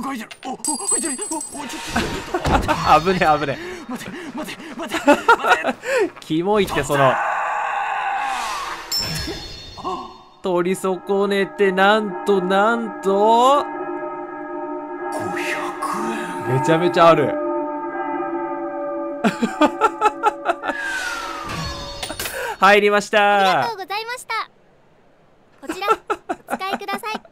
なんか入ってる。入ってる。危ね危ね。待て待て待て待て。キモいってその。取り損ねてなんと500円。めちゃめちゃある。入りました。ありがとうございました。こちらお使いください。